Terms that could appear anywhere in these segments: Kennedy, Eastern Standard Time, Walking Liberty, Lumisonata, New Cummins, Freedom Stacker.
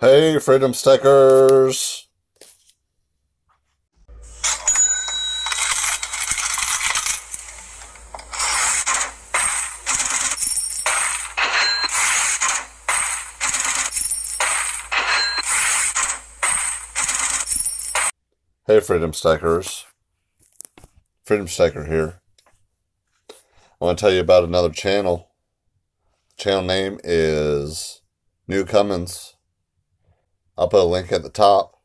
Hey, Freedom Stackers! Hey, Freedom Stackers! Freedom Stacker here. I want to tell you about another channel. The channel name is New Cummins. I'll put a link at the top.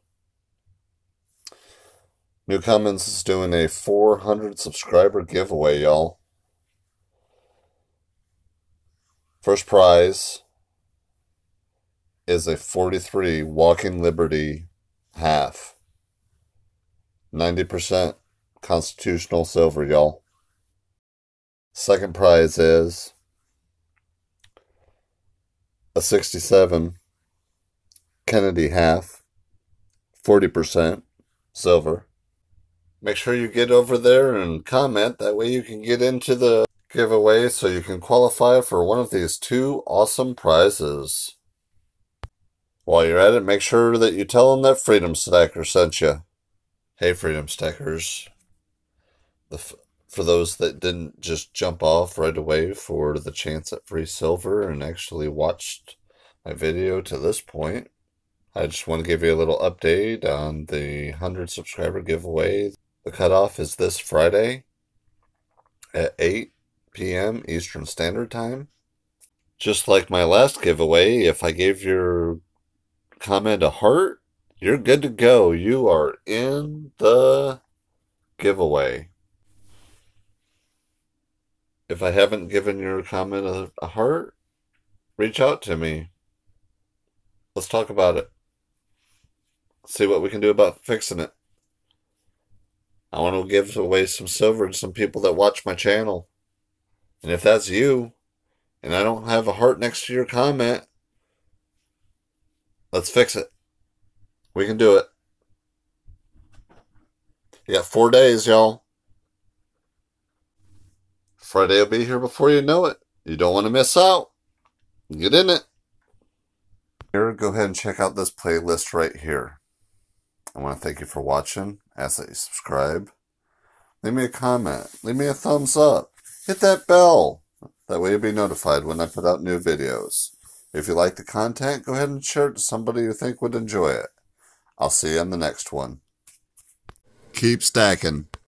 New Cummins is doing a 400 subscriber giveaway, y'all. First prize is a 43 Walking Liberty half. 90% constitutional silver, y'all. Second prize is a 67 Kennedy half, 40% silver. Make sure you get over there and comment. That way you can get into the giveaway so you can qualify for one of these two awesome prizes. While you're at it, make sure that you tell them that Freedom Stacker sent you. Hey, Freedom Stackers. For those that didn't just jump off right away for the chance at free silver and actually watched my video to this point, I just want to give you a little update on the 100 subscriber giveaway. The cutoff is this Friday at 8 p.m. Eastern Standard Time. Just like my last giveaway, if I gave your comment a heart, you're good to go. You are in the giveaway. If I haven't given your comment a heart, reach out to me. Let's talk about it. See what we can do about fixing it. I want to give away some silver to some people that watch my channel. And if that's you, and I don't have a heart next to your comment, let's fix it. We can do it. You got 4 days, y'all. Friday will be here before you know it. You don't want to miss out. Get in it. Here, go ahead and check out this playlist right here. I want to thank you for watching. Ask that you subscribe. Leave me a comment. Leave me a thumbs up. Hit that bell. That way you'll be notified when I put out new videos. If you like the content, go ahead and share it to somebody you think would enjoy it. I'll see you on the next one. Keep stacking.